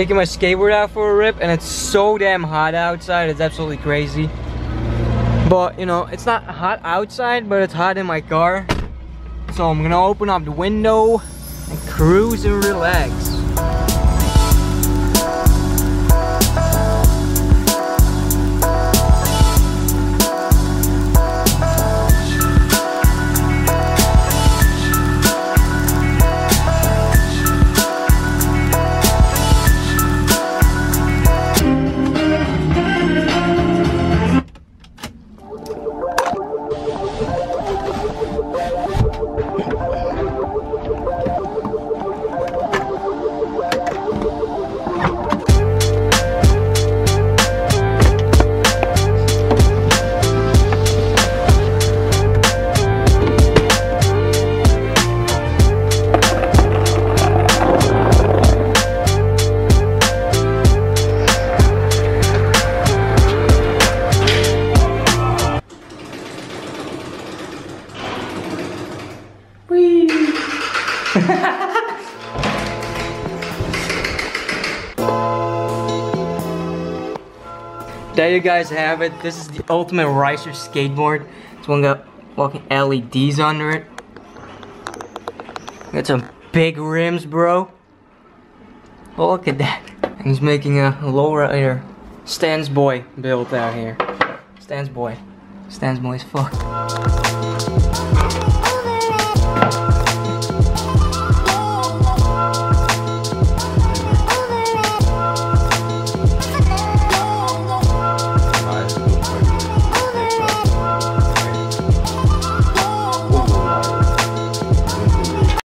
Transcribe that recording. taking my skateboard out for a rip, and it's so damn hot outside, it's absolutely crazy. But you know, it's not hot outside, but it's hot in my car. So I'm gonna open up the window and cruise and relax. There you guys have it. This is the ultimate ricer skateboard. It's one got fucking LEDs under it. Got some big rims, bro. Oh, look at that. And he's making a low rider Stan's boy build out here. Stan's boy as fuck.